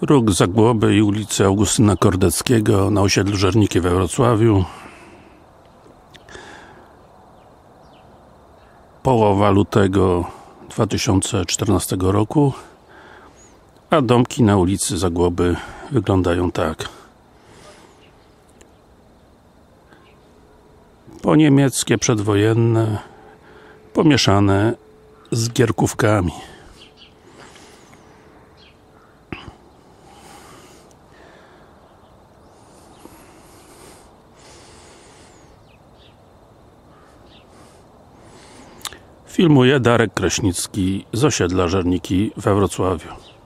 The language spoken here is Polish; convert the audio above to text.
Róg Zagłoby i ulicy Augustyna Kordeckiego na osiedlu Żerniki we Wrocławiu. Połowa lutego 2014 roku, a domki na ulicy Zagłoby wyglądają tak. Poniemieckie, przedwojenne, pomieszane z gierkówkami. Filmuje Darek Kraśnicki z osiedla Żerniki we Wrocławiu.